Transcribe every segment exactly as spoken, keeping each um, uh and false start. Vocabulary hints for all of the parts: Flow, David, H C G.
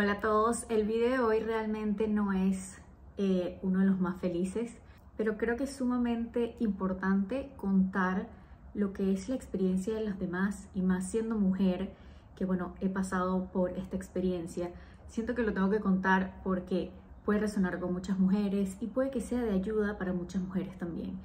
Hola a todos, el video de hoy realmente no es eh, uno de los más felices, pero creo que es sumamente importante contar lo que es la experiencia de los demás y más siendo mujer, que bueno, he pasado por esta experiencia. Siento que lo tengo que contar porque puede resonar con muchas mujeres y puede que sea de ayuda para muchas mujeres también.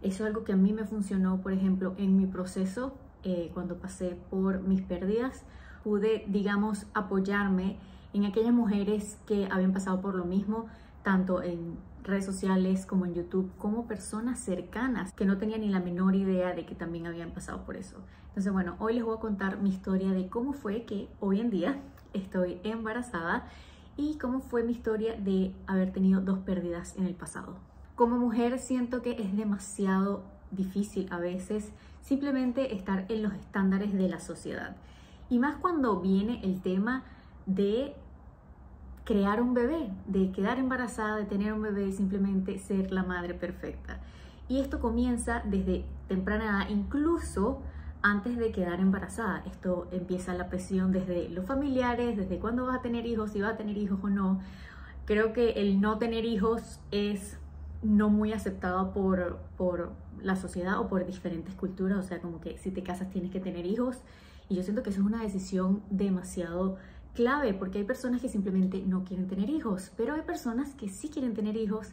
Eso es algo que a mí me funcionó, por ejemplo, en mi proceso, eh, cuando pasé por mis pérdidas, pude, digamos, apoyarme en aquellas mujeres que habían pasado por lo mismo, tanto en redes sociales como en YouTube, como personas cercanas que no tenían ni la menor idea de que también habían pasado por eso. Entonces, bueno, hoy les voy a contar mi historia de cómo fue que hoy en día estoy embarazada y cómo fue mi historia de haber tenido dos pérdidas en el pasado. Como mujer siento que es demasiado difícil a veces simplemente estar en los estándares de la sociedad. Y más cuando viene el tema de crear un bebé, de quedar embarazada, de tener un bebé, simplemente ser la madre perfecta. Y esto comienza desde temprana edad, incluso antes de quedar embarazada. Esto empieza la presión desde los familiares, desde cuándo vas a tener hijos, si vas a tener hijos o no. Creo que el no tener hijos es no muy aceptado por, por la sociedad o por diferentes culturas. O sea, como que si te casas tienes que tener hijos. Y yo siento que eso es una decisión demasiado clave, porque hay personas que simplemente no quieren tener hijos, pero hay personas que sí quieren tener hijos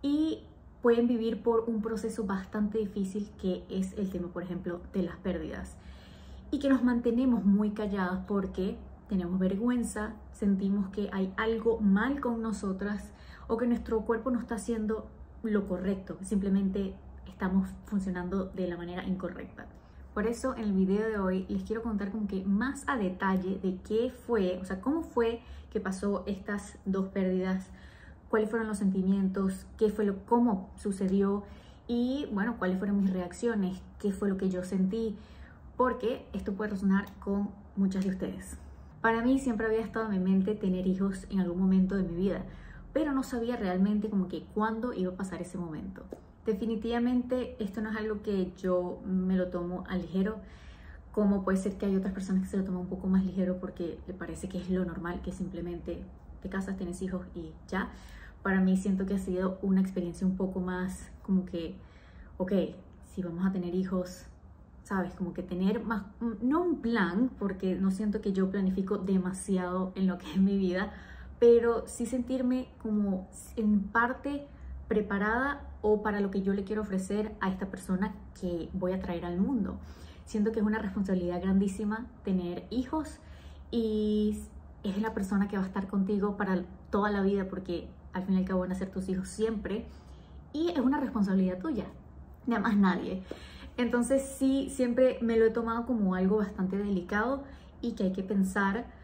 y pueden vivir por un proceso bastante difícil, que es el tema, por ejemplo, de las pérdidas. Y que nos mantenemos muy calladas porque tenemos vergüenza, sentimos que hay algo mal con nosotras o que nuestro cuerpo no está haciendo lo correcto, simplemente estamos funcionando de la manera incorrecta. Por eso en el video de hoy les quiero contar como que más a detalle de qué fue, o sea, cómo fue que pasó estas dos pérdidas, cuáles fueron los sentimientos, qué fue lo, cómo sucedió y, bueno, cuáles fueron mis reacciones, qué fue lo que yo sentí, porque esto puede resonar con muchas de ustedes. Para mí siempre había estado en mi mente tener hijos en algún momento de mi vida, pero no sabía realmente como que cuándo iba a pasar ese momento. Definitivamente esto no es algo que yo me lo tomo al ligero, como puede ser que hay otras personas que se lo toman un poco más ligero porque le parece que es lo normal, que simplemente te casas, tienes hijos y ya. Para mí siento que ha sido una experiencia un poco más como que, ok, si vamos a tener hijos, sabes, como que tener más, no un plan, porque no siento que yo planifico demasiado en lo que es mi vida, pero sí sentirme como en parte preparada o para lo que yo le quiero ofrecer a esta persona que voy a traer al mundo. Siento que es una responsabilidad grandísima tener hijos y es la persona que va a estar contigo para toda la vida, porque al fin y al cabo van a ser tus hijos siempre y es una responsabilidad tuya, de más nadie. Entonces sí, siempre me lo he tomado como algo bastante delicado y que hay que pensar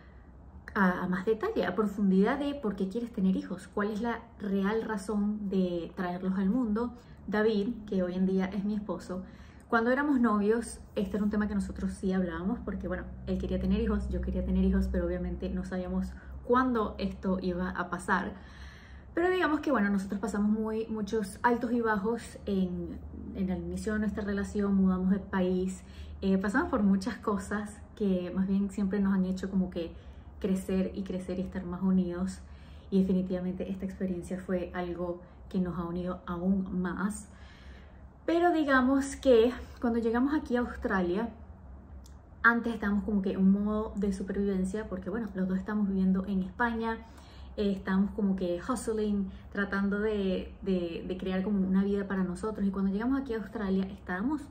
a más detalle, a profundidad de por qué quieres tener hijos, cuál es la real razón de traerlos al mundo. David, que hoy en día es mi esposo, cuando éramos novios, este era un tema que nosotros sí hablábamos porque, bueno, él quería tener hijos, yo quería tener hijos, pero obviamente no sabíamos cuándo esto iba a pasar. Pero digamos que, bueno, nosotros pasamos muy, muchos altos y bajos en, en el inicio de nuestra relación, mudamos de país, eh, pasamos por muchas cosas que más bien siempre nos han hecho como que crecer y crecer y estar más unidos, y definitivamente esta experiencia fue algo que nos ha unido aún más. Pero digamos que cuando llegamos aquí a Australia, antes estábamos como que en un modo de supervivencia porque, bueno, los dos estamos viviendo en España, eh, estábamos como que hustling, tratando de, de, de crear como una vida para nosotros, y cuando llegamos aquí a Australia estábamos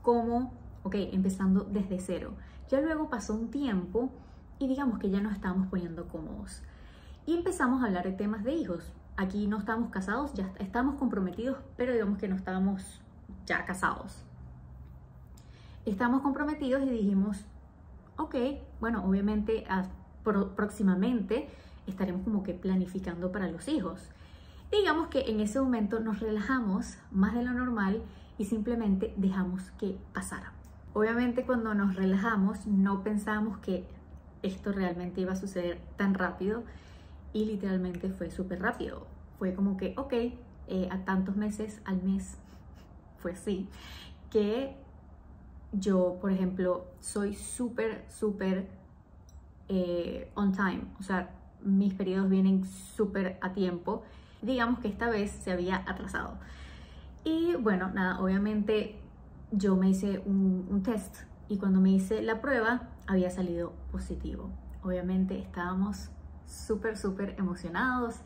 como, ok, empezando desde cero. Ya luego pasó un tiempo y digamos que ya nos estábamos poniendo cómodos y empezamos a hablar de temas de hijos. Aquí no estábamos casados, ya estábamos comprometidos, pero digamos que no estábamos ya casados. Estábamos comprometidos y dijimos, ok, bueno, obviamente a, pro, próximamente estaremos como que planificando para los hijos. Y digamos que en ese momento nos relajamos más de lo normal y simplemente dejamos que pasara. Obviamente cuando nos relajamos no pensábamos que esto realmente iba a suceder tan rápido, y literalmente fue súper rápido. Fue como que, ok, eh, a tantos meses, al mes, fue así. Que yo, por ejemplo, soy súper, súper eh, on time. O sea, mis periodos vienen súper a tiempo. Digamos que esta vez se había atrasado. Y bueno, nada, obviamente yo me hice un, un test y cuando me hice la prueba había salido positivo. Obviamente estábamos súper, súper emocionados,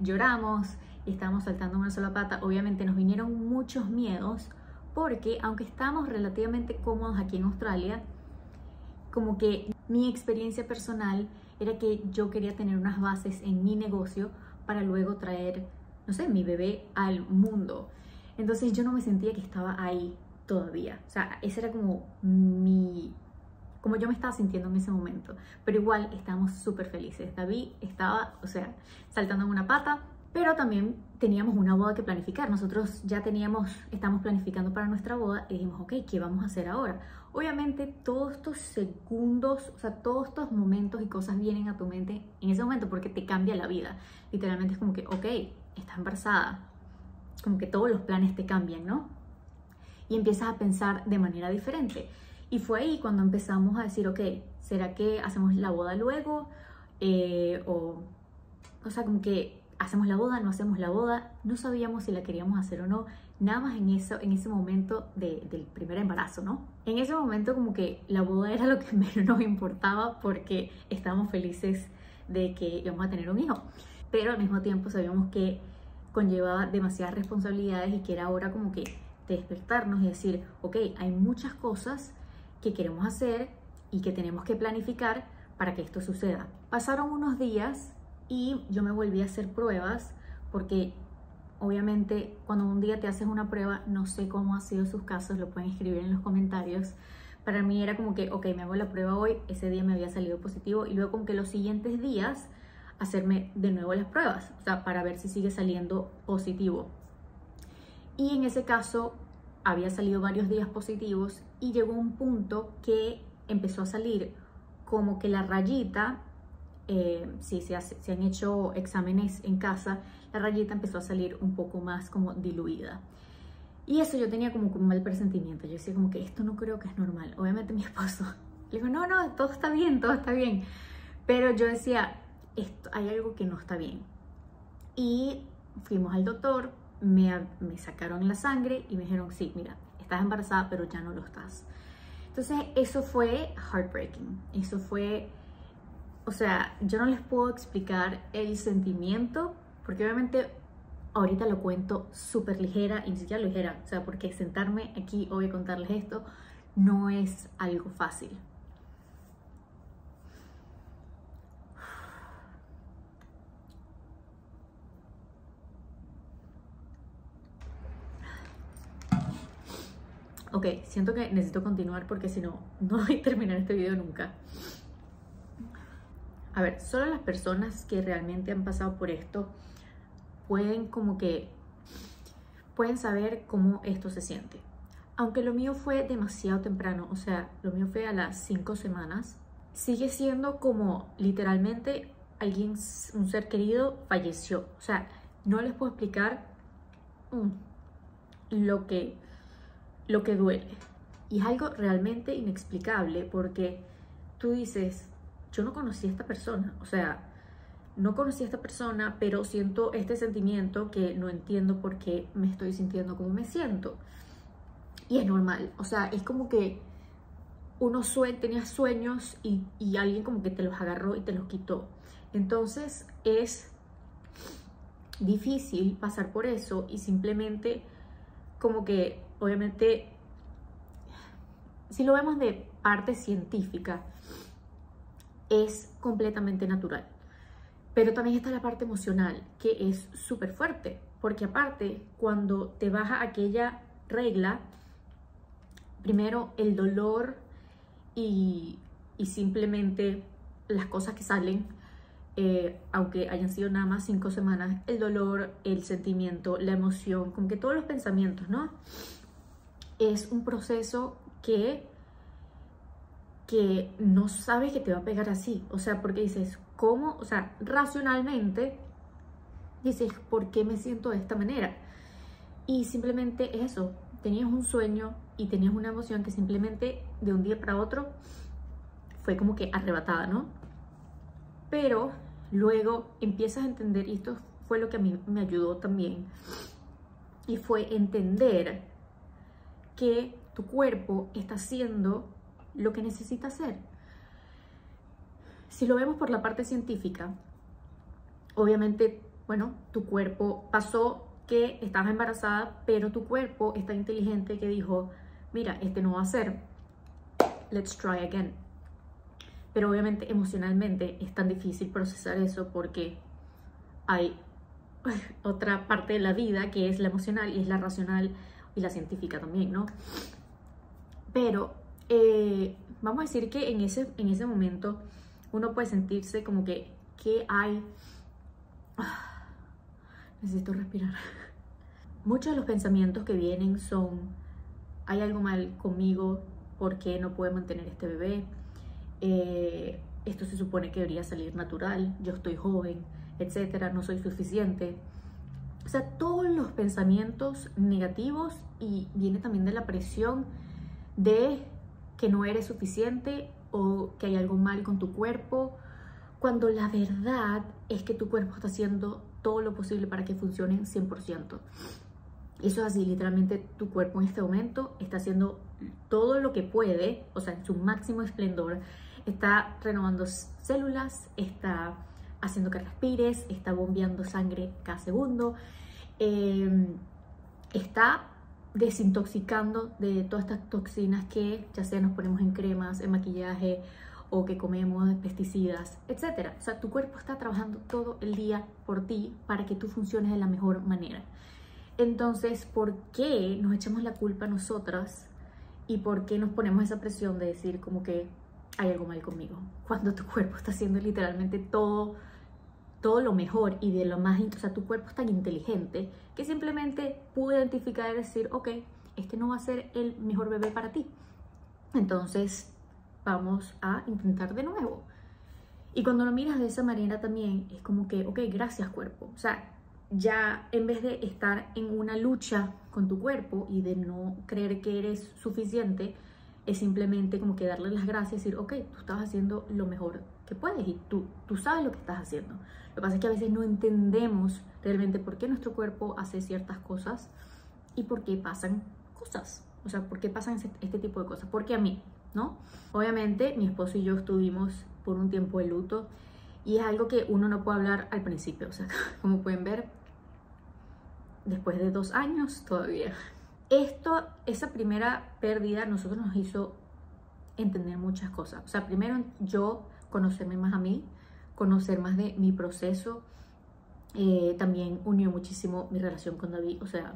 lloramos y estábamos saltando una sola pata. Obviamente nos vinieron muchos miedos porque aunque estábamos relativamente cómodos aquí en Australia, como que mi experiencia personal era que yo quería tener unas bases en mi negocio para luego traer, no sé, mi bebé al mundo. Entonces yo no me sentía que estaba ahí todavía. O sea, ese era como mi... como yo me estaba sintiendo en ese momento. Pero igual estábamos súper felices. David estaba, o sea, saltando en una pata, pero también teníamos una boda que planificar. Nosotros ya teníamos, estamos planificando para nuestra boda y dijimos, ok, ¿qué vamos a hacer ahora? Obviamente todos estos segundos, o sea, todos estos momentos y cosas vienen a tu mente en ese momento porque te cambia la vida. Literalmente es como que, ok, estás embarazada. Como que todos los planes te cambian, ¿no? Y empiezas a pensar de manera diferente. Y fue ahí cuando empezamos a decir, ok, ¿será que hacemos la boda luego? Eh, o, o sea, como que hacemos la boda, no hacemos la boda. No sabíamos si la queríamos hacer o no. Nada más en, eso, en ese momento de, del primer embarazo, ¿no? En ese momento como que la boda era lo que menos nos importaba porque estábamos felices de que íbamos a tener un hijo. Pero al mismo tiempo sabíamos que conllevaba demasiadas responsabilidades y que era hora como que de despertarnos y decir, ok, hay muchas cosas que queremos hacer y que tenemos que planificar para que esto suceda. Pasaron unos días y yo me volví a hacer pruebas porque obviamente cuando un día te haces una prueba, no sé cómo han sido sus casos, lo pueden escribir en los comentarios. Para mí era como que, ok, me hago la prueba hoy, ese día me había salido positivo y luego como que los siguientes días hacerme de nuevo las pruebas, o sea, para ver si sigue saliendo positivo. Y en ese caso había salido varios días positivos y llegó un punto que empezó a salir como que la rayita, eh, si se, hace, se han hecho exámenes en casa, la rayita empezó a salir un poco más como diluida. Y eso yo tenía como un mal presentimiento, yo decía como que esto no creo que es normal. Obviamente mi esposo le dijo, no, no, todo está bien, todo está bien. Pero yo decía, esto, hay algo que no está bien. Y fuimos al doctor. Me, me sacaron la sangre y me dijeron, sí, mira, estás embarazada, pero ya no lo estás. Entonces, eso fue heartbreaking. Eso fue, o sea, yo no les puedo explicar el sentimiento, porque obviamente ahorita lo cuento súper ligera y ni siquiera ligera. O sea, porque sentarme aquí hoy a contarles esto no es algo fácil. Ok, siento que necesito continuar porque si no, no voy a terminar este video nunca. A ver, solo las personas que realmente han pasado por esto pueden como que, pueden saber cómo esto se siente. Aunque lo mío fue demasiado temprano, o sea, lo mío fue a las cinco semanas, sigue siendo como literalmente alguien, un ser querido falleció. O sea, no les puedo explicar mm, lo que... lo que duele. Y es algo realmente inexplicable porque tú dices, yo no conocí a esta persona, o sea, no conocí a esta persona, pero siento este sentimiento que no entiendo por qué me estoy sintiendo como me siento. Y es normal, o sea, es como que uno sue tenía sueños y, y alguien como que te los agarró y te los quitó. Entonces es difícil pasar por eso y simplemente como que... Obviamente, si lo vemos de parte científica, es completamente natural. Pero también está la parte emocional, que es súper fuerte. Porque aparte, cuando te baja aquella regla, primero el dolor y, y simplemente las cosas que salen, eh, aunque hayan sido nada más cinco semanas, el dolor, el sentimiento, la emoción, como que todos los pensamientos, ¿no? Es un proceso que, que no sabes que te va a pegar así. O sea, porque dices, ¿cómo? O sea, racionalmente dices, ¿por qué me siento de esta manera? Y simplemente es eso. Tenías un sueño y tenías una emoción que simplemente de un día para otro fue como que arrebatada, ¿no? Pero Luego empiezas a entender, y esto fue lo que a mí me ayudó también, y fue entender que tu cuerpo está haciendo lo que necesita hacer. Si lo vemos por la parte científica, obviamente, bueno, tu cuerpo pasó que estabas embarazada, pero tu cuerpo es tan inteligente que dijo, mira, este no va a ser, let's try again. Pero obviamente emocionalmente es tan difícil procesar eso porque hay otra parte de la vida que es la emocional y es la racional y la científica también, ¿no? Pero eh, vamos a decir que en ese, en ese momento uno puede sentirse como que, ¿qué hay? Ah, necesito respirar. Muchos de los pensamientos que vienen son, ¿hay algo mal conmigo? ¿Por qué no puedo mantener este bebé? Eh, esto se supone que debería salir natural, yo estoy joven, etcétera, no soy suficiente. O sea, todos los pensamientos negativos, y viene también de la presión de que no eres suficiente o que hay algo mal con tu cuerpo, cuando la verdad es que tu cuerpo está haciendo todo lo posible para que funcionen cien por ciento. Eso es así, literalmente tu cuerpo en este momento está haciendo todo lo que puede, o sea, en su máximo esplendor. Está renovando células, está haciendo que respires, está bombeando sangre cada segundo, eh, está desintoxicando de todas estas toxinas que ya sea nos ponemos en cremas, en maquillaje o que comemos, pesticidas, etcétera. O sea, tu cuerpo está trabajando todo el día por ti para que tú funciones de la mejor manera. Entonces, ¿por qué nos echamos la culpa a nosotras? ¿Y por qué nos ponemos esa presión de decir como que hay algo mal conmigo? Cuando tu cuerpo está haciendo literalmente todo, todo lo mejor y de lo más... O sea, tu cuerpo es tan inteligente que simplemente pudo identificar y decir, ok, este no va a ser el mejor bebé para ti. Entonces, vamos a intentar de nuevo. Y cuando lo miras de esa manera también, es como que, ok, gracias cuerpo. O sea, ya en vez de estar en una lucha con tu cuerpo y de no creer que eres suficiente, es simplemente como que darle las gracias y decir, ok, tú estás haciendo lo mejor que puedes y tú, tú sabes lo que estás haciendo. Lo que pasa es que a veces no entendemos realmente por qué nuestro cuerpo hace ciertas cosas y por qué pasan cosas. O sea, por qué pasan este tipo de cosas. ¿Por qué a mí? ¿No? Obviamente, mi esposo y yo estuvimos por un tiempo de luto y es algo que uno no puede hablar al principio. O sea, como pueden ver, después de dos años todavía. Esto, esa primera pérdida, nosotros nos hizo entender muchas cosas. O sea, primero yo conocerme más a mí, conocer más de mi proceso. Eh, también unió muchísimo mi relación con David, o sea,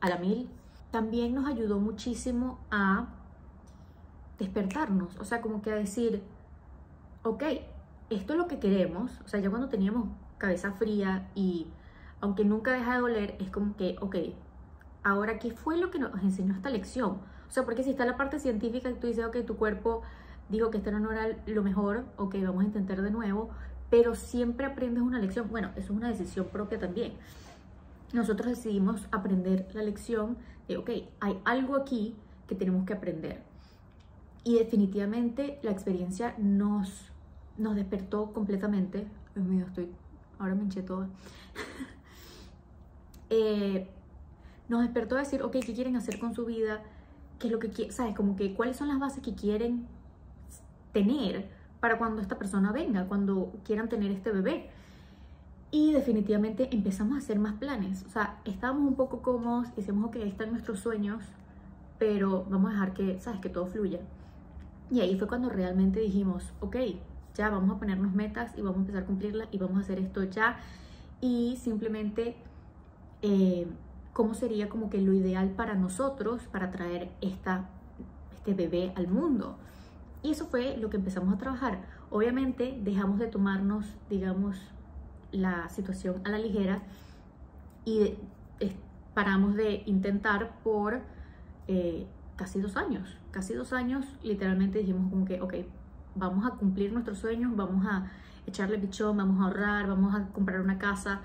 a la mil. También nos ayudó muchísimo a despertarnos. O sea, como que a decir, ok, esto es lo que queremos. O sea, ya cuando teníamos cabeza fría y... aunque nunca deja de doler, es como que, ok, ahora, ¿qué fue lo que nos enseñó esta lección? O sea, porque si está la parte científica y tú dices, ok, tu cuerpo dijo que este no era lo mejor, ok, vamos a intentar de nuevo, pero siempre aprendes una lección. Bueno, eso es una decisión propia también. Nosotros decidimos aprender la lección de, ok, hay algo aquí que tenemos que aprender. Y definitivamente la experiencia nos, nos despertó completamente. Dios mío, estoy, ahora me hinché toda. Eh, nos despertó a decir, ok, ¿qué quieren hacer con su vida? ¿Qué es lo que quieren? ¿Sabes? Como que, ¿cuáles son las bases que quieren tener para cuando esta persona venga, cuando quieran tener este bebé? Y definitivamente empezamos a hacer más planes. O sea, estábamos un poco cómodos, decíamos, ok, ahí están nuestros sueños, pero vamos a dejar que, ¿sabes? Que todo fluya. Y ahí fue cuando realmente dijimos, ok, ya vamos a ponernos metas y vamos a empezar a cumplirlas y vamos a hacer esto ya. Y simplemente... Eh, cómo sería como que lo ideal para nosotros para traer esta, este bebé al mundo. Y eso fue lo que empezamos a trabajar. Obviamente dejamos de tomarnos, digamos, la situación a la ligera y de, es, paramos de intentar por eh, casi dos años. Casi dos años literalmente dijimos como que, ok, vamos a cumplir nuestros sueños, vamos a echarle pichón, vamos a ahorrar, vamos a comprar una casa.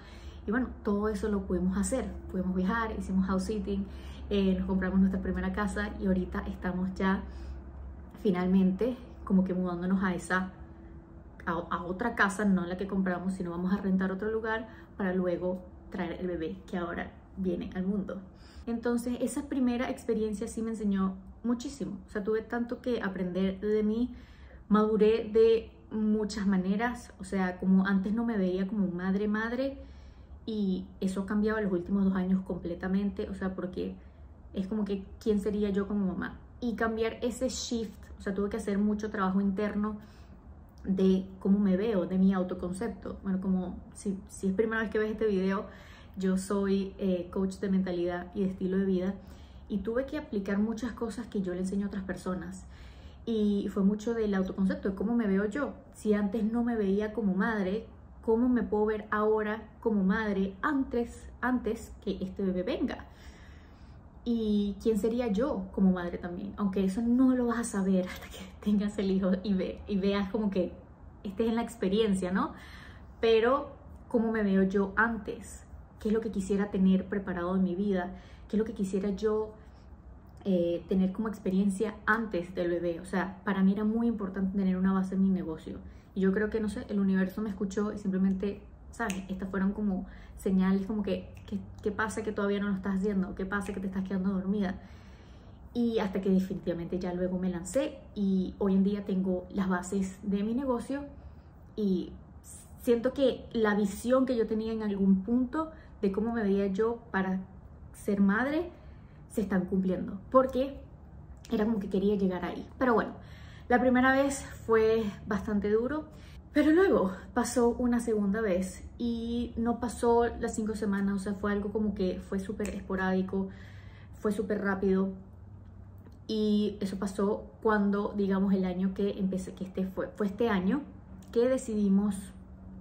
Y bueno, todo eso lo pudimos hacer, pudimos viajar, hicimos house sitting, eh, nos compramos nuestra primera casa y ahorita estamos ya finalmente como que mudándonos a esa, a, a otra casa, no la que compramos, sino vamos a rentar otro lugar para luego traer el bebé que ahora viene al mundo. Entonces esa primera experiencia sí me enseñó muchísimo. O sea, tuve tanto que aprender de mí, maduré de muchas maneras. O sea, como antes no me veía como madre madre, y eso ha cambiado en los últimos dos años completamente. O sea, porque es como que quién sería yo como mamá, y cambiar ese shift. O sea, tuve que hacer mucho trabajo interno de cómo me veo, de mi autoconcepto. Bueno, como si, si es primera vez que ves este video, yo soy eh, coach de mentalidad y de estilo de vida, y tuve que aplicar muchas cosas que yo le enseño a otras personas. Y fue mucho del autoconcepto, de cómo me veo yo. Si antes no me veía como madre, ¿cómo me puedo ver ahora como madre antes, antes que este bebé venga? Y quién sería yo como madre también, aunque eso no lo vas a saber hasta que tengas el hijo y, ve, y veas como que estés en la experiencia, ¿no? Pero cómo me veo yo antes, qué es lo que quisiera tener preparado en mi vida, qué es lo que quisiera yo eh, tener como experiencia antes del bebé. O sea, para mí era muy importante tener una base en mi negocio, y yo creo que, no sé, el universo me escuchó y simplemente, ¿sabes? Estas fueron como señales, como que ¿qué pasa que todavía no lo estás haciendo? ¿Qué pasa que te estás quedando dormida? Y hasta que definitivamente ya luego me lancé, y hoy en día tengo las bases de mi negocio, y siento que la visión que yo tenía en algún punto de cómo me veía yo para ser madre se están cumpliendo, porque era como que quería llegar ahí. Pero bueno, la primera vez fue bastante duro. Pero luego pasó una segunda vez, y no pasó las cinco semanas. O sea, fue algo como que fue súper esporádico, fue súper rápido. Y eso pasó cuando, digamos, el año que empecé, que este fue, fue este año que decidimos,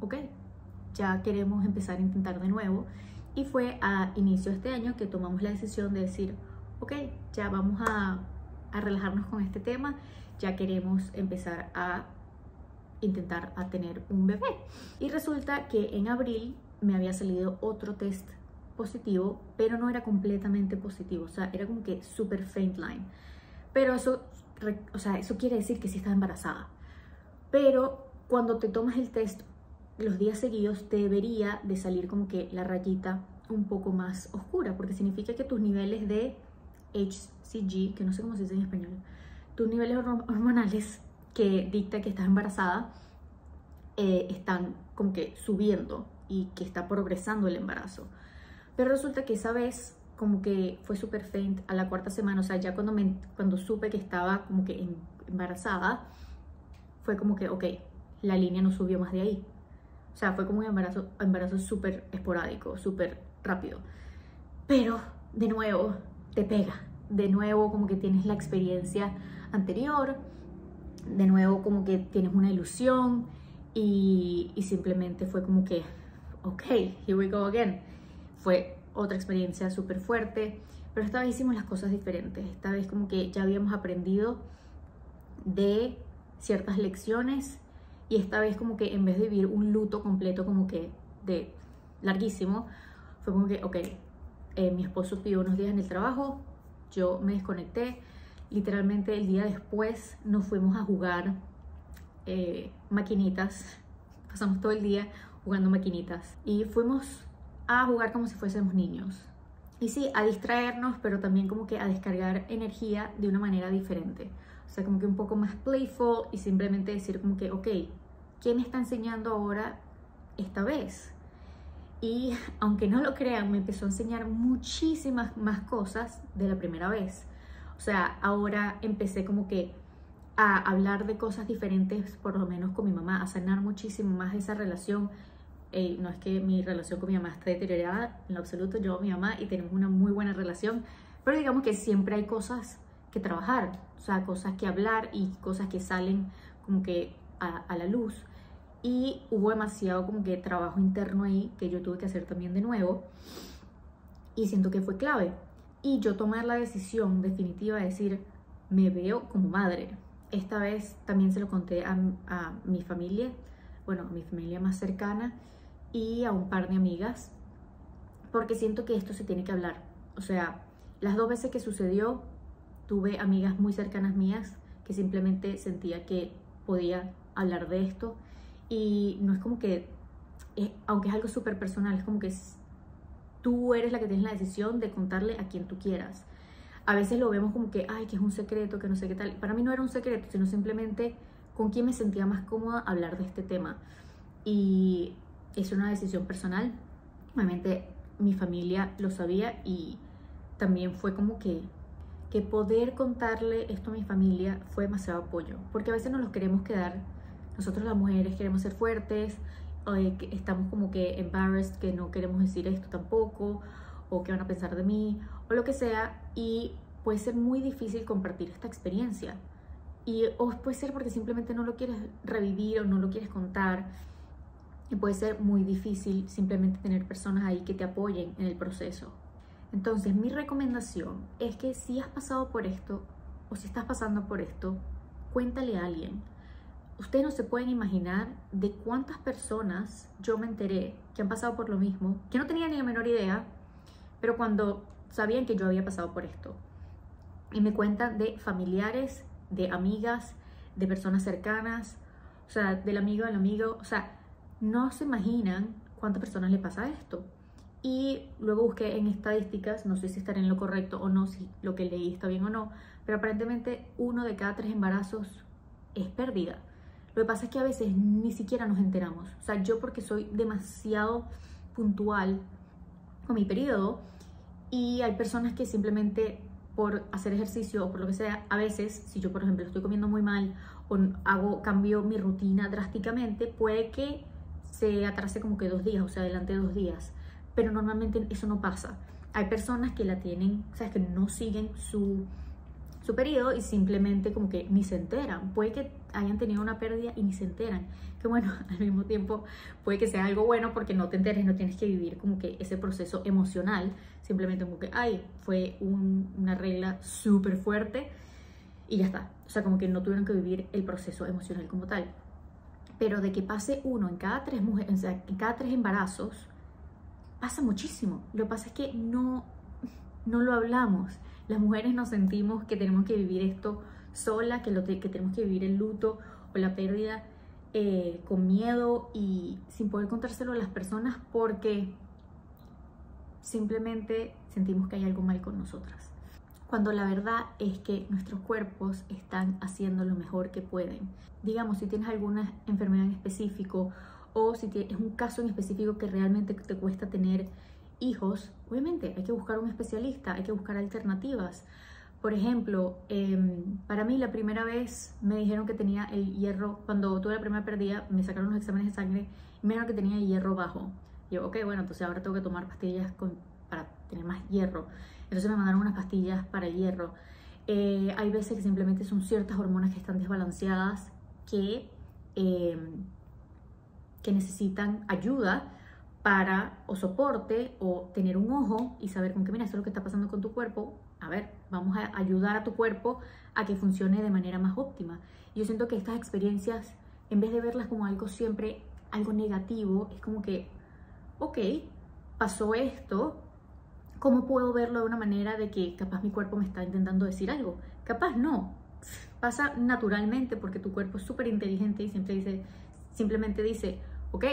ok, ya queremos empezar a intentar de nuevo. Y fue a inicio de este año que tomamos la decisión de decir, ok, ya vamos a, a relajarnos con este tema, ya queremos empezar a intentar a tener un bebé. Y resulta que en abril me había salido otro test positivo, pero no era completamente positivo. O sea, era como que súper faint line, pero eso, o sea, eso quiere decir que sí estás embarazada. Pero cuando te tomas el test los días seguidos, te debería de salir como que la rayita un poco más oscura, porque significa que tus niveles de H C G, que no sé cómo se dice en español, tus niveles hormonales que dicta que estás embarazada, eh, están como que subiendo y que está progresando el embarazo. Pero resulta que esa vez como que fue súper faint a la cuarta semana. O sea, ya cuando, me, cuando supe que estaba como que embarazada, fue como que, ok, la línea no subió más de ahí. O sea, fue como un embarazo, embarazo súper esporádico, súper rápido. Pero de nuevo te pega. De nuevo como que tienes la experiencia anterior, de nuevo como que tienes una ilusión, y, y simplemente fue como que, ok, here we go again. Fue otra experiencia súper fuerte, pero esta vez hicimos las cosas diferentes. Esta vez como que ya habíamos aprendido de ciertas lecciones, y esta vez como que en vez de vivir un luto completo como que de larguísimo, fue como que, ok, eh, mi esposo pidió unos días en el trabajo, yo me desconecté. Literalmente el día después nos fuimos a jugar eh, maquinitas. Pasamos todo el día jugando maquinitas, y fuimos a jugar como si fuésemos niños. Y sí, a distraernos, pero también como que a descargar energía de una manera diferente. O sea, como que un poco más playful, y simplemente decir como que, ok, ¿qué me está enseñando ahora esta vez? Y aunque no lo crean, me empezó a enseñar muchísimas más cosas de la primera vez. O sea, ahora empecé como que a hablar de cosas diferentes, por lo menos con mi mamá, a sanar muchísimo más esa relación. Eh, no es que mi relación con mi mamá esté deteriorada, en lo absoluto. Yo, mi mamá, y tenemos una muy buena relación, pero digamos que siempre hay cosas que trabajar, o sea, cosas que hablar y cosas que salen como que a, a la luz. Y hubo demasiado como que trabajo interno ahí que yo tuve que hacer también de nuevo, y siento que fue clave. Y yo tomar la decisión definitiva de decir, me veo como madre. Esta vez también se lo conté a, a mi familia, bueno, a mi familia más cercana, y a un par de amigas, porque siento que esto se tiene que hablar. O sea, las dos veces que sucedió, tuve amigas muy cercanas mías que simplemente sentía que podía hablar de esto, y no es como que, es, aunque es algo súper personal, es como que es, tú eres la que tienes la decisión de contarle a quien tú quieras. A veces lo vemos como que, ay, que es un secreto, que no sé qué tal. Para mí no era un secreto, sino simplemente con quién me sentía más cómoda hablar de este tema. Y es una decisión personal. Obviamente mi familia lo sabía y también fue como que, que poder contarle esto a mi familia fue demasiado apoyo. Porque a veces nos los queremos quedar. Nosotros las mujeres queremos ser fuertes, estamos como que embarrassed, que no queremos decir esto tampoco, o qué van a pensar de mí, o lo que sea, y puede ser muy difícil compartir esta experiencia. Y o puede ser porque simplemente no lo quieres revivir o no lo quieres contar, y puede ser muy difícil simplemente tener personas ahí que te apoyen en el proceso. Entonces, mi recomendación es que si has pasado por esto, o si estás pasando por esto, cuéntale a alguien. Ustedes no se pueden imaginar de cuántas personas yo me enteré que han pasado por lo mismo, que no tenían ni la menor idea, pero cuando sabían que yo había pasado por esto. Y me cuentan de familiares, de amigas, de personas cercanas, o sea, del amigo al amigo. O sea, no se imaginan cuántas personas le pasa esto. Y luego busqué en estadísticas, no sé si estaré en lo correcto o no, si lo que leí está bien o no, pero aparentemente uno de cada tres embarazos es pérdida. Lo que pasa es que a veces ni siquiera nos enteramos. O sea, yo porque soy demasiado puntual con mi periodo, y hay personas que simplemente por hacer ejercicio o por lo que sea, a veces, si yo por ejemplo estoy comiendo muy mal o hago, cambio mi rutina drásticamente, puede que se atrase como que dos días o sea, adelante dos días, pero normalmente eso no pasa. Hay personas que la tienen, o sea, que no siguen su, su periodo y simplemente como que ni se enteran. Puede que hayan tenido una pérdida y ni se enteran, que bueno, al mismo tiempo puede que sea algo bueno porque no te enteres, no tienes que vivir como que ese proceso emocional, simplemente como que, ay, fue un, una regla súper fuerte y ya está. O sea, como que no tuvieron que vivir el proceso emocional como tal. Pero de que pase uno en cada tres mujeres, o sea, en cada tres embarazos, pasa muchísimo. Lo que pasa es que no, no lo hablamos. Las mujeres nos sentimos que tenemos que vivir esto sola, que, lo te, que tenemos que vivir el luto o la pérdida eh, con miedo y sin poder contárselo a las personas, porque simplemente sentimos que hay algo mal con nosotras, cuando la verdad es que nuestros cuerpos están haciendo lo mejor que pueden. Digamos, si tienes alguna enfermedad en específico o si tienes, es un caso en específico que realmente te cuesta tener hijos, obviamente hay que buscar un especialista, hay que buscar alternativas. Por ejemplo, eh, para mí la primera vez me dijeron que tenía el hierro, cuando tuve la primera pérdida me sacaron los exámenes de sangre y me dijeron que tenía el hierro bajo. Y yo, ok, bueno, entonces ahora tengo que tomar pastillas con, para tener más hierro. Entonces me mandaron unas pastillas para el hierro. Eh, hay veces que simplemente son ciertas hormonas que están desbalanceadas, que, eh, que necesitan ayuda para o soporte, o tener un ojo y saber con qué, mira, eso es lo que está pasando con tu cuerpo, a ver, vamos a ayudar a tu cuerpo a que funcione de manera más óptima. Yo siento que estas experiencias, en vez de verlas como algo siempre, algo negativo, es como que, ok, pasó esto, ¿cómo puedo verlo de una manera de que capaz mi cuerpo me está intentando decir algo? Capaz no, pasa naturalmente porque tu cuerpo es súper inteligente y siempre dice, simplemente dice, ok,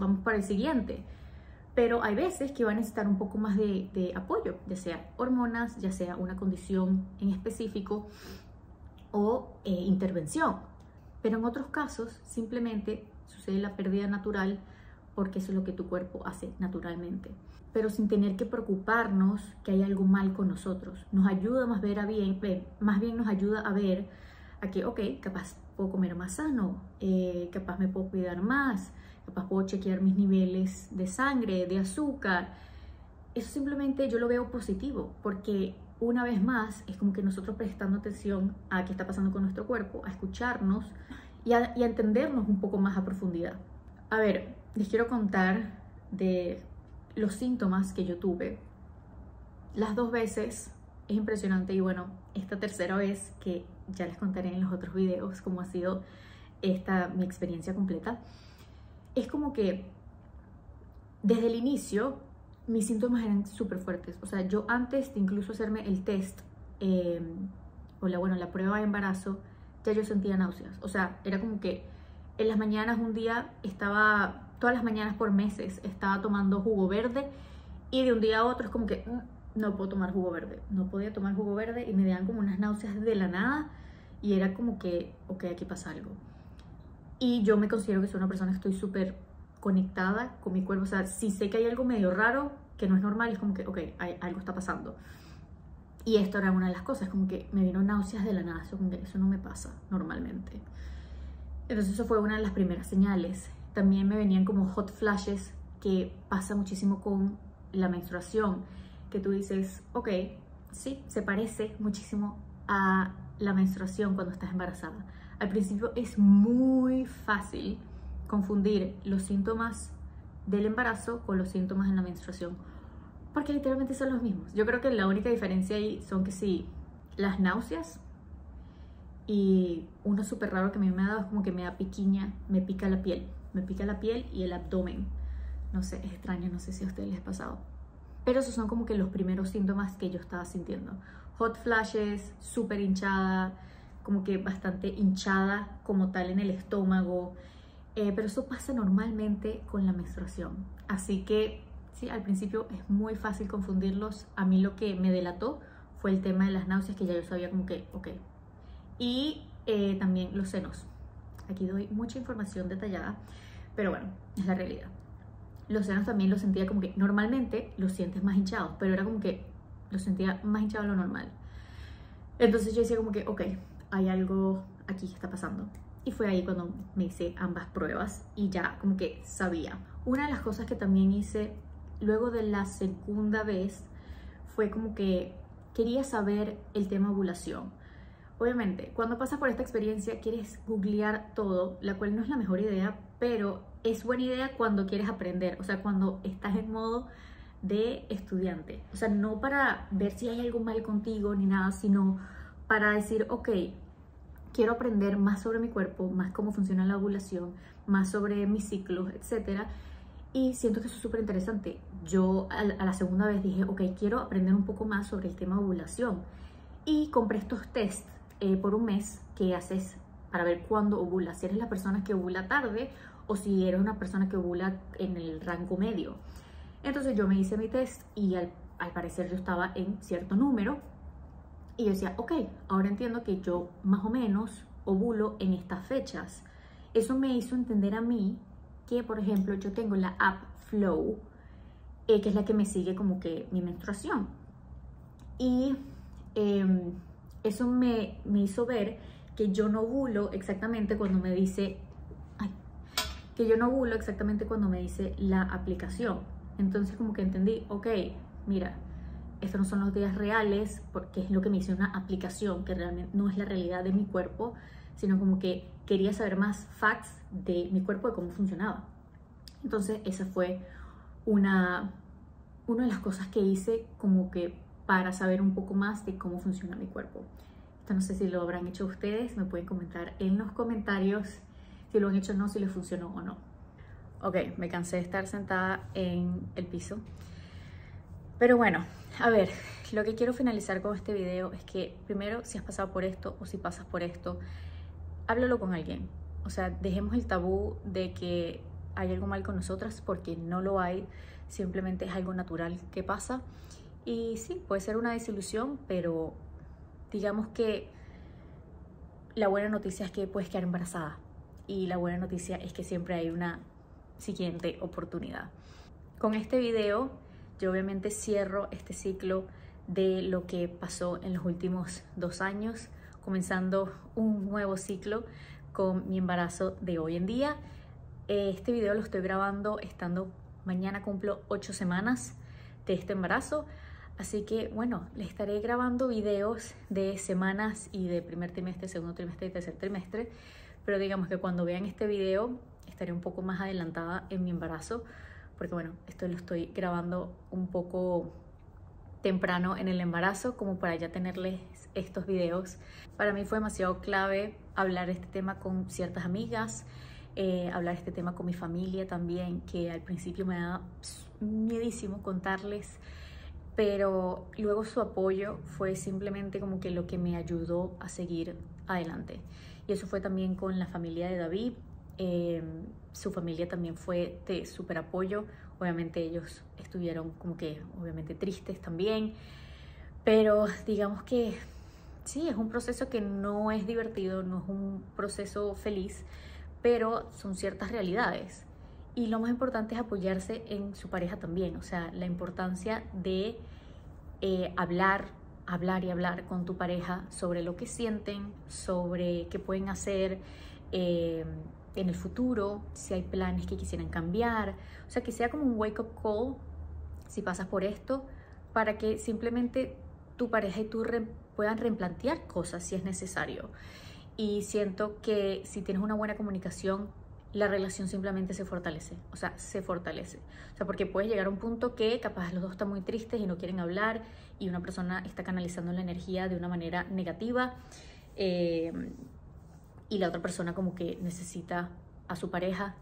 vamos para el siguiente. Pero hay veces que va a necesitar un poco más de, de apoyo, ya sea hormonas, ya sea una condición en específico o eh, intervención. Pero en otros casos simplemente sucede la pérdida natural porque eso es lo que tu cuerpo hace naturalmente, pero sin tener que preocuparnos que hay algo mal con nosotros. Nos ayuda más, ver a bien, más bien nos ayuda a ver a que, ok, capaz puedo comer más sano, eh, capaz me puedo cuidar más, capaz puedo chequear mis niveles de sangre, de azúcar. Eso simplemente yo lo veo positivo, porque una vez más es como que nosotros prestando atención a qué está pasando con nuestro cuerpo, a escucharnos y a, y a entendernos un poco más a profundidad. A ver, les quiero contar de los síntomas que yo tuve las dos veces. Es impresionante, y bueno, esta tercera vez que ya les contaré en los otros videos cómo ha sido esta mi experiencia completa. Es como que desde el inicio mis síntomas eran súper fuertes. O sea, yo antes de incluso hacerme el test eh, o la, bueno, la prueba de embarazo, ya yo sentía náuseas. O sea, era como que en las mañanas un día estaba, todas las mañanas por meses, estaba tomando jugo verde y de un día a otro es como que no puedo tomar jugo verde, no podía tomar jugo verde y me daban como unas náuseas de la nada y era como que, ok, aquí pasa algo. Y yo me considero que soy una persona que estoy súper conectada con mi cuerpo, o sea, si sé que hay algo medio raro, que no es normal, es como que, ok, hay, algo está pasando. Y esto era una de las cosas, como que me vino náuseas de la nada, eso, eso no me pasa normalmente. Entonces eso fue una de las primeras señales. También me venían como hot flashes, que pasa muchísimo con la menstruación, que tú dices, ok, sí, se parece muchísimo a la menstruación cuando estás embarazada. Al principio es muy fácil confundir los síntomas del embarazo con los síntomas de la menstruación, porque literalmente son los mismos. Yo creo que la única diferencia ahí son que sí, las náuseas, y uno súper raro que a mí me ha dado es como que me da piquiña, me pica la piel, me pica la piel y el abdomen. No sé, es extraño, no sé si a ustedes les ha pasado. Pero esos son como que los primeros síntomas que yo estaba sintiendo. Hot flashes, súper hinchada, como que bastante hinchada como tal en el estómago. Eh, pero eso pasa normalmente con la menstruación. Así que sí, al principio es muy fácil confundirlos. A mí lo que me delató fue el tema de las náuseas, que ya yo sabía como que, ok. Y eh, también los senos. Aquí doy mucha información detallada, pero bueno, es la realidad. Los senos también los sentía como que normalmente los sientes más hinchados, pero era como que los sentía más hinchados de lo normal. Entonces yo decía como que, ok, hay algo aquí que está pasando. Y fue ahí cuando me hice ambas pruebas y ya como que sabía. Una de las cosas que también hice luego de la segunda vez fue como que quería saber el tema ovulación. Obviamente, cuando pasas por esta experiencia quieres googlear todo, la cual no es la mejor idea, pero es buena idea cuando quieres aprender, o sea, cuando estás en modo de estudiante. O sea, no para ver si hay algo mal contigo ni nada, sino para decir, ok, quiero aprender más sobre mi cuerpo, más cómo funciona la ovulación, más sobre mis ciclos, etcétera. Y siento que eso es súper interesante. Yo a la segunda vez dije, ok, quiero aprender un poco más sobre el tema ovulación. Y compré estos tests eh, por un mes que haces para ver cuándo ovula, si eres la persona que ovula tarde o si eres una persona que ovula en el rango medio. Entonces yo me hice mi test y al, al parecer yo estaba en cierto número y yo decía, ok, ahora entiendo que yo más o menos ovulo en estas fechas. Eso me hizo entender a mí que, por ejemplo, yo tengo la app Flow, eh, que es la que me sigue como que mi menstruación. Y eh, eso me, me hizo ver que yo no ovulo exactamente cuando me dice, ay, que yo no ovulo exactamente cuando me dice la aplicación. Entonces como que entendí, ok, mira, estos no son los días reales, porque es lo que me hizo una aplicación que realmente no es la realidad de mi cuerpo, sino como que quería saber más facts de mi cuerpo, de cómo funcionaba. Entonces esa fue una, una de las cosas que hice como que para saber un poco más de cómo funciona mi cuerpo. Esto no sé si lo habrán hecho ustedes, me pueden comentar en los comentarios si lo han hecho o no, si les funcionó o no. Ok, me cansé de estar sentada en el piso. Pero bueno, a ver, lo que quiero finalizar con este video es que primero, si has pasado por esto o si pasas por esto, háblalo con alguien. O sea, dejemos el tabú de que hay algo mal con nosotras, porque no lo hay, simplemente es algo natural que pasa. Y sí, puede ser una desilusión, pero digamos que la buena noticia es que puedes quedar embarazada y la buena noticia es que siempre hay una siguiente oportunidad. Con este video yo obviamente cierro este ciclo de lo que pasó en los últimos dos años, comenzando un nuevo ciclo con mi embarazo de hoy en día. Este video lo estoy grabando estando mañana cumplo ocho semanas de este embarazo. Así que bueno, les estaré grabando videos de semanas y de primer trimestre, segundo trimestre y tercer trimestre. Pero digamos que cuando vean este video estaré un poco más adelantada en mi embarazo, porque bueno, esto lo estoy grabando un poco temprano en el embarazo como para ya tenerles estos videos. Para mí fue demasiado clave hablar este tema con ciertas amigas, eh, hablar este tema con mi familia también, que al principio me daba miedísimo contarles, pero luego su apoyo fue simplemente como que lo que me ayudó a seguir adelante. Y eso fue también con la familia de David, Eh, su familia también fue de súper apoyo. Obviamente ellos estuvieron como que obviamente tristes también, pero digamos que sí, es un proceso que no es divertido, no es un proceso feliz, pero son ciertas realidades. Y lo más importante es apoyarse en su pareja también, o sea, la importancia de eh, hablar, hablar y hablar con tu pareja sobre lo que sienten, sobre qué pueden hacer eh, en el futuro, si hay planes que quisieran cambiar, o sea, que sea como un wake up call si pasas por esto, para que simplemente tu pareja y tú re puedan replantear cosas si es necesario. Y siento que si tienes una buena comunicación, la relación simplemente se fortalece, o sea, se fortalece. O sea, porque puedes llegar a un punto que capaz los dos están muy tristes y no quieren hablar y una persona está canalizando la energía de una manera negativa eh, y la otra persona como que necesita a su pareja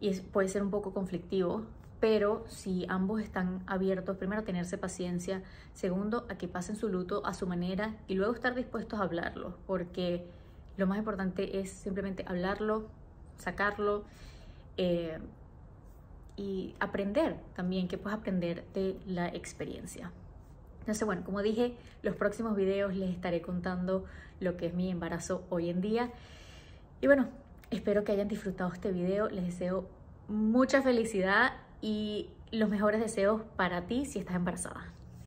y es, puede ser un poco conflictivo, pero si ambos están abiertos, primero a tenerse paciencia, segundo a que pasen su luto a su manera y luego estar dispuestos a hablarlo, porque lo más importante es simplemente hablarlo, sacarlo eh, y aprender también, que puedes aprender de la experiencia. Entonces, bueno, como dije, los próximos videos les estaré contando lo que es mi embarazo hoy en día. Y bueno, espero que hayan disfrutado este video. Les deseo mucha felicidad y los mejores deseos para ti si estás embarazada.